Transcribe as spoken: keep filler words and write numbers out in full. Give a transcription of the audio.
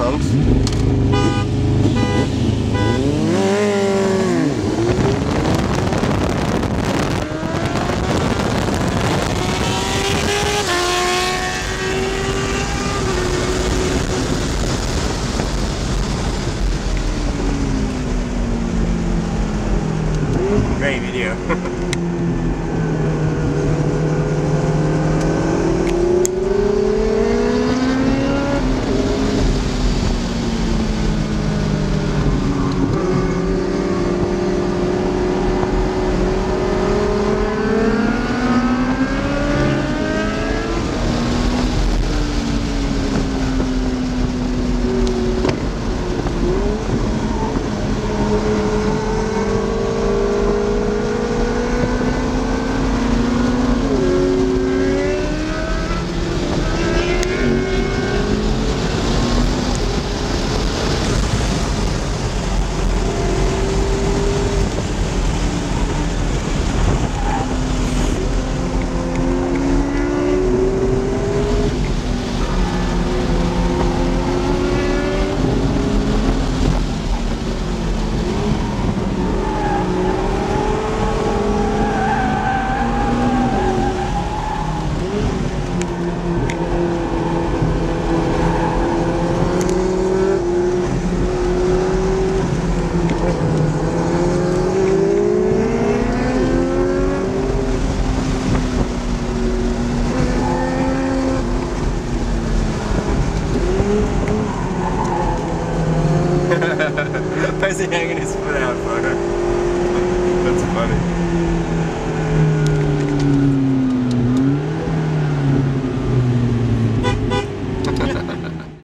folks. Great video.